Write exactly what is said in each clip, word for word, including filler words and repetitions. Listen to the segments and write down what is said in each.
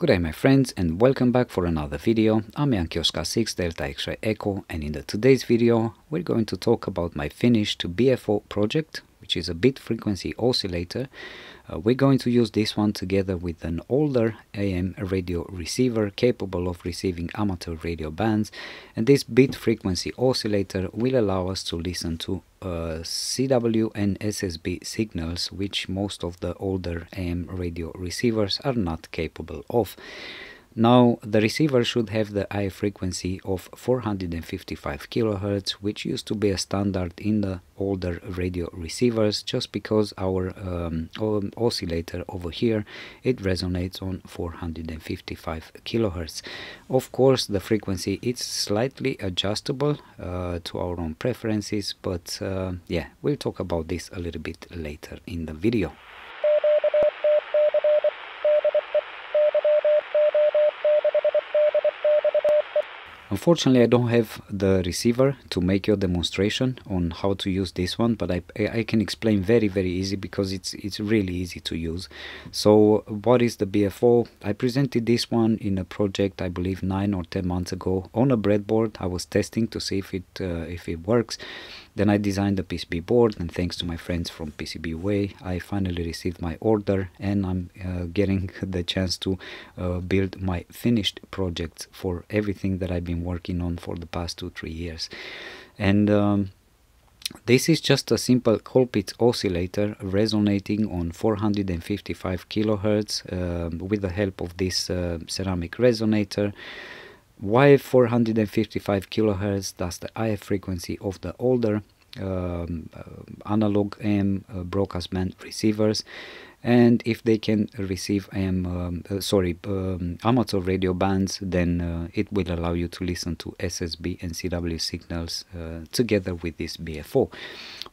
Good day my friends and welcome back for another video. I'm Jan Kioska six Delta X-Ray Echo, and in the today's video we're going to talk about my finish to B F O project, which is a bit frequency oscillator. Uh, we're going to use this one together with an older A M radio receiver capable of receiving amateur radio bands, and this bit frequency oscillator will allow us to listen to Uh, C W and S S B signals, which most of the older A M radio receivers are not capable of. Now, the receiver should have the I F frequency of four hundred fifty-five kilohertz, which used to be a standard in the older radio receivers, just because our um, oscillator over here, it resonates on four hundred fifty-five kilohertz. Of course, the frequency is slightly adjustable uh, to our own preferences, but uh, yeah, we'll talk about this a little bit later in the video. Unfortunately, I don't have the receiver to make your demonstration on how to use this one, but I, I can explain very very easy because it's it's really easy to use. So what is the B F O? I presented this one in a project, I believe nine or ten months ago, on a breadboard. I was testing to see if it, uh, if it works. Then I designed the P C B board, and thanks to my friends from PCBWay, I finally received my order, and I'm uh, getting the chance to uh, build my finished project for everything that I've been working on for the past two, three years. And um, this is just a simple Colpitts oscillator resonating on four hundred fifty-five kilohertz uh, with the help of this uh, ceramic resonator. Why four hundred fifty-five kilohertz? That's the I F frequency of the older um, uh, analog A M uh, broadcast band receivers, and if they can receive A M, um, uh, sorry, um, amateur radio bands, then uh, it will allow you to listen to S S B and C W signals uh, together with this B F O.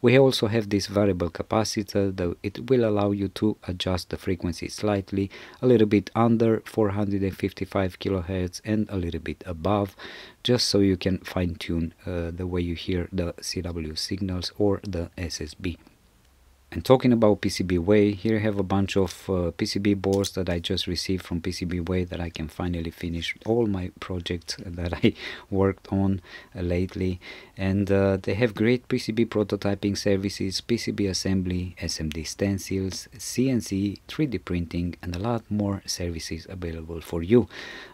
We also have this variable capacitor, that it will allow you to adjust the frequency slightly, a little bit under four hundred fifty-five kilohertz and a little bit above, just so you can fine-tune uh, the way you hear the C W signals or the S S B. And talking about PCBWay, here I have a bunch of uh, P C B boards that I just received from PCBWay, that I can finally finish all my projects that I worked on uh, lately. And uh, they have great P C B prototyping services, P C B assembly, S M D stencils, C N C, three D printing, and a lot more services available for you.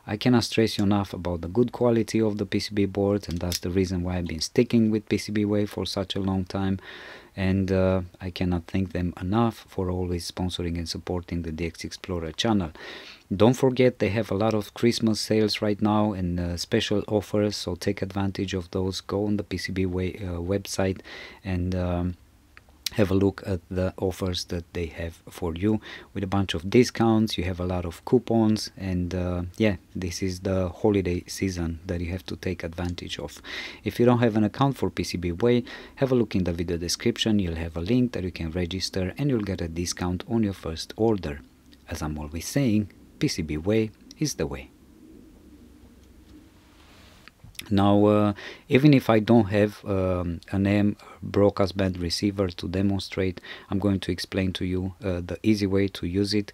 I cannot stress you enough about the good quality of the P C B boards, and that's the reason why I've been sticking with PCBWay for such a long time. And uh, I cannot thank them enough for always sponsoring and supporting the D X Explorer channel. Don't forget, they have a lot of Christmas sales right now and uh, special offers, so take advantage of those. Go on the PCBWay uh, website and um, have a look at the offers that they have for you, with a bunch of discounts. You have a lot of coupons, and uh, yeah, this is the holiday season that you have to take advantage of. If you don't have an account for PCBWay, have a look in the video description. You'll have a link that you can register, and you'll get a discount on your first order. As I'm always saying, PCBWay is the way. Now, uh, even if I don't have um, an A M broadcast band receiver to demonstrate, I'm going to explain to you uh, the easy way to use it.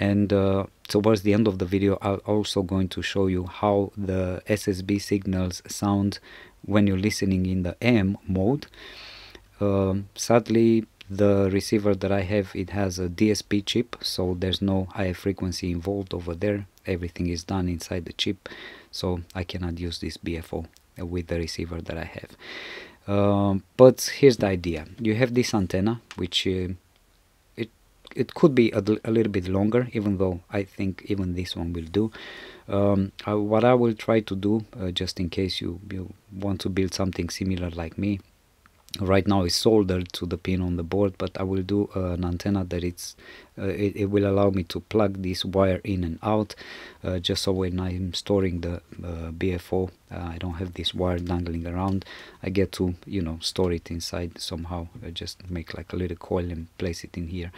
And uh, towards the end of the video, I'm also going to show you how the S S B signals sound when you're listening in the A M mode. Um, sadly, the receiver that I have, it has a D S P chip, so there's no I F frequency involved over there. Everything is done inside the chip, so I cannot use this B F O with the receiver that I have. Um, but here's the idea. You have this antenna, which uh, it it could be a, a little bit longer, even though I think even this one will do. Um, I, what I will try to do, uh, just in case you, you want to build something similar like me, right now is soldered to the pin on the board, but I will do uh, an antenna that it's uh, it, it will allow me to plug this wire in and out, uh, just so when I'm storing the uh, B F O, uh, I don't have this wire dangling around. I get to, you know, store it inside somehow. I just make like a little coil and place it in here.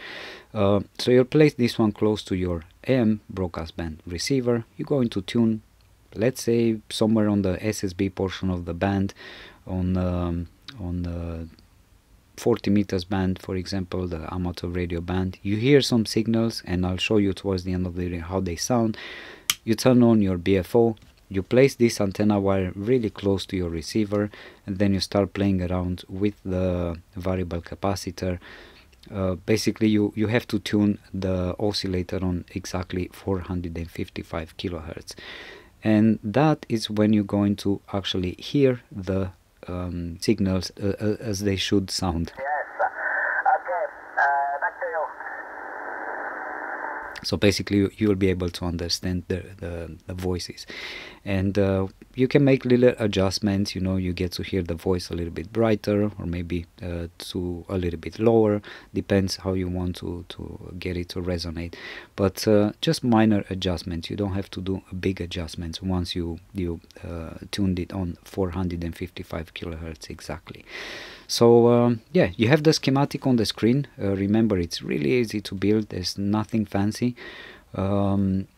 Uh, so you'll place this one close to your A M broadcast band receiver. You're going to tune, let's say, somewhere on the S S B portion of the band, on um, on the forty meters band, for example, the amateur radio band. You hear some signals, and I'll show you towards the end of the video how they sound. you turn on your B F O, you place this antenna wire really close to your receiver, and then you start playing around with the variable capacitor. Uh, basically you, you have to tune the oscillator on exactly four hundred fifty-five kilohertz, and that is when you're going to actually hear the um, signals uh, uh, as they should sound. So basically you, you'll be able to understand the, the, the voices, and uh, you can make little adjustments, you know, you get to hear the voice a little bit brighter, or maybe uh, to a little bit lower, depends how you want to, to get it to resonate, but uh, just minor adjustments. You don't have to do big adjustments once you, you uh, tuned it on four hundred fifty-five kilohertz exactly. So um, yeah, you have the schematic on the screen. Uh, remember, it's really easy to build, there's nothing fancy. Um,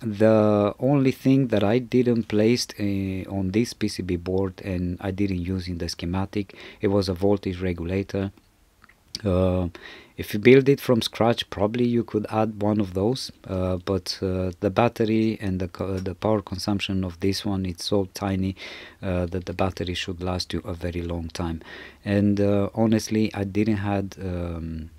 the only thing that I didn't place uh, on this P C B board, and I didn't use in the schematic, it was a voltage regulator. Uh, if you build it from scratch, probably you could add one of those, uh, but uh, the battery and the, co the power consumption of this one, it's so tiny uh, that the battery should last you a very long time. And uh, honestly, I didn't had um,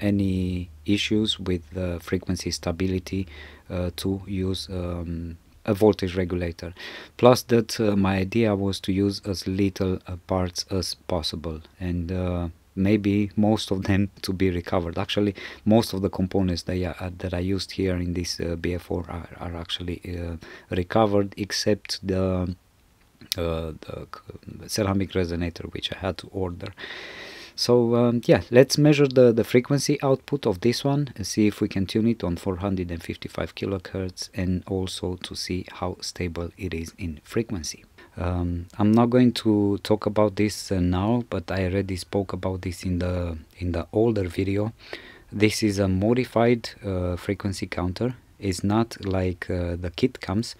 any issues with the frequency stability uh, to use um, a voltage regulator. Plus that uh, my idea was to use as little uh, parts as possible, and uh, maybe most of them to be recovered. Actually, most of the components that I, uh, that I used here in this uh, B F O are, are actually uh, recovered, except the, uh, the ceramic resonator, which I had to order. So um, yeah, let's measure the, the frequency output of this one and see if we can tune it on four hundred fifty-five kilohertz, and also to see how stable it is in frequency. Um, I'm not going to talk about this uh, now, but I already spoke about this in the in the older video. This is a modified uh, frequency counter. It's not like uh, the kit comes.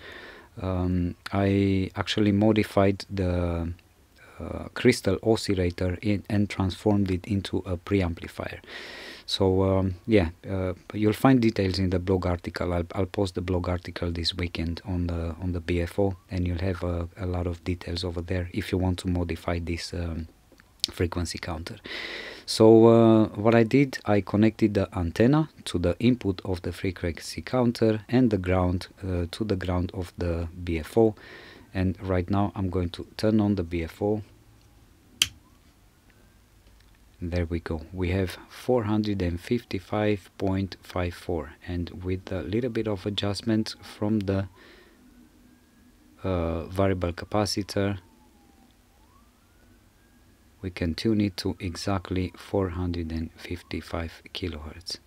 Um, I actually modified the uh, crystal oscillator in, and transformed it into a preamplifier. So um, yeah, uh, you'll find details in the blog article. I'll, I'll post the blog article this weekend on the on the B F O, and you'll have a, a lot of details over there if you want to modify this um, frequency counter. So uh, what I did, I connected the antenna to the input of the frequency counter and the ground uh, to the ground of the B F O, and right now I'm going to turn on the B F O. There we go, we have four hundred fifty-five point five four, and with a little bit of adjustment from the uh, variable capacitor, we can tune it to exactly four hundred fifty-five kilohertz.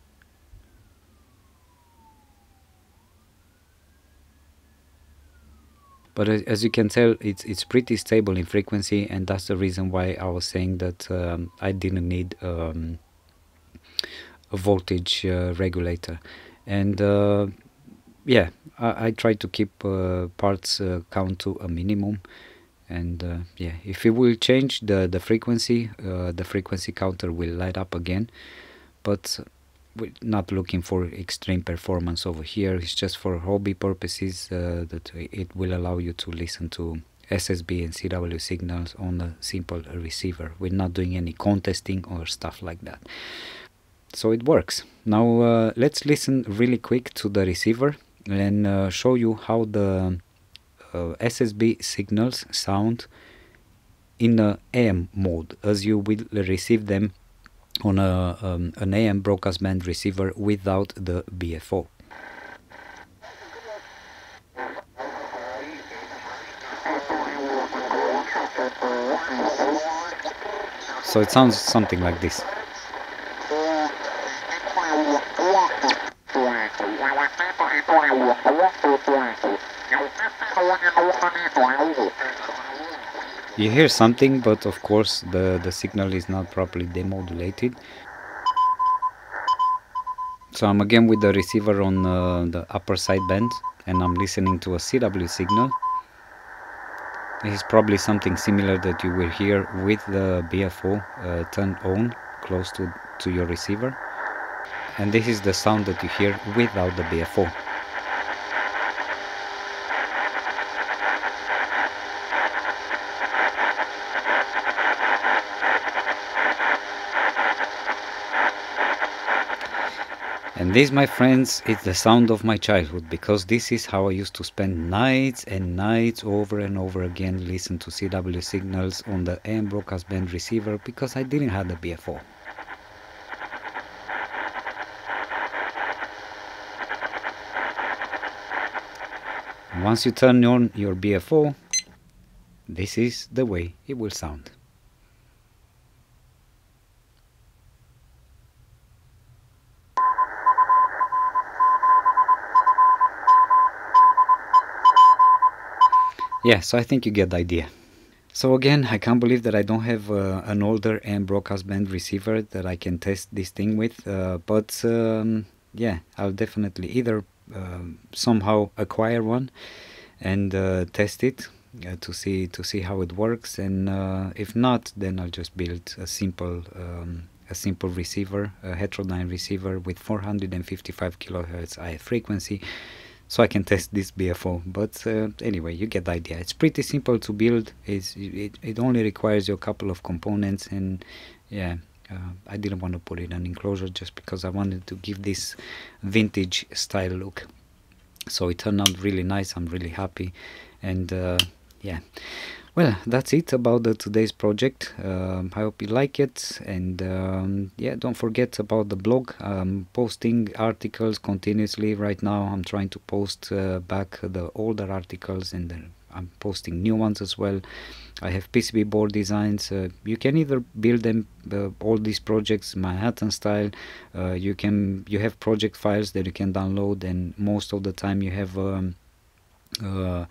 But as you can tell, it's, it's pretty stable in frequency, and that's the reason why I was saying that um, I didn't need um, a voltage uh, regulator. And uh, yeah, I, I try to keep uh, parts uh, count to a minimum. And uh, yeah, if you will change the, the frequency, uh, the frequency counter will light up again. But we're not looking for extreme performance over here, it's just for hobby purposes uh, that it will allow you to listen to S S B and C W signals on a simple receiver. We're not doing any contesting or stuff like that. So it works. Now uh, let's listen really quick to the receiver and uh, show you how the uh, S S B signals sound in uh, A M mode, as you will receive them on a, um, an A M broadcast band receiver without the B F O. So it sounds something like this. You hear something, but of course the, the signal is not properly demodulated. So I'm again with the receiver on uh, the upper sideband, and I'm listening to a C W signal. This is probably something similar that you will hear with the B F O uh, turned on close to, to your receiver. And this is the sound that you hear without the B F O. And this, my friends, is the sound of my childhood, because this is how I used to spend nights and nights over and over again listen to C W signals on the A M broadcast band receiver, because I didn't have the B F O. Once you turn on your B F O, this is the way it will sound. Yeah, so I think you get the idea. So again, I can't believe that I don't have uh, an older A M broadcast band receiver that I can test this thing with, uh, but um, yeah, I'll definitely either uh, somehow acquire one and uh, test it uh, to see to see how it works, and uh, if not, then I'll just build a simple um, a simple receiver, a heterodyne receiver with four hundred fifty-five kilohertz I F frequency, so I can test this B F O. But uh, anyway, you get the idea. It's pretty simple to build. It's, it, it only requires you a couple of components, and yeah, uh, I didn't want to put it in an enclosure just because I wanted to give this vintage style look. So it turned out really nice. I'm really happy. And uh, yeah, well, that's it about the, today's project. um, I hope you like it, and um, yeah, don't forget about the blog. I'm posting articles continuously right now. I'm trying to post uh, back the older articles, and then I'm posting new ones as well. I have P C B board designs. Uh, you can either build them, uh, all these projects Manhattan style. Uh, you can you have project files that you can download, and most of the time you have um, uh,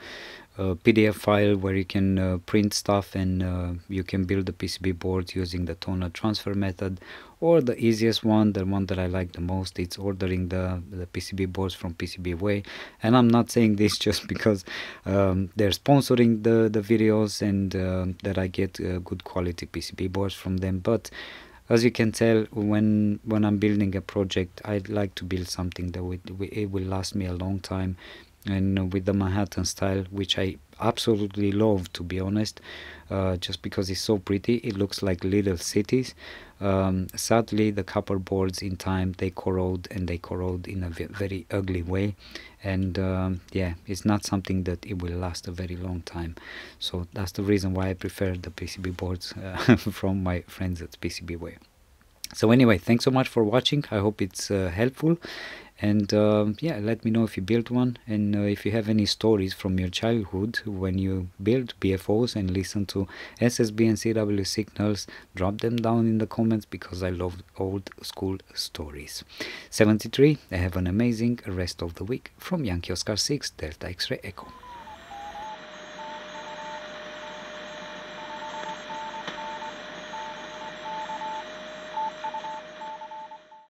a P D F file where you can uh, print stuff, and uh, you can build the P C B board using the toner transfer method. Or the easiest one, the one that I like the most, it's ordering the, the P C B boards from PCBWay. And I'm not saying this just because um, they're sponsoring the, the videos, and uh, that I get uh, good quality P C B boards from them. But as you can tell, when when I'm building a project, I'd like to build something that would, it will last me a long time. And with the Manhattan style, which I absolutely love, to be honest, uh, just because it's so pretty, it looks like little cities. Um, sadly, the copper boards in time, they corrode, and they corrode in a very ugly way. And um, yeah, it's not something that it will last a very long time. So that's the reason why I prefer the P C B boards uh, from my friends at PCBWay. So anyway, thanks so much for watching. I hope it's uh, helpful. And uh, yeah, let me know if you built one, and uh, if you have any stories from your childhood when you build B F Os and listen to S S B and C W signals. Drop them down in the comments, because I love old school stories. seventy-three, have an amazing rest of the week from Jan Kioska six Delta X-Ray Echo.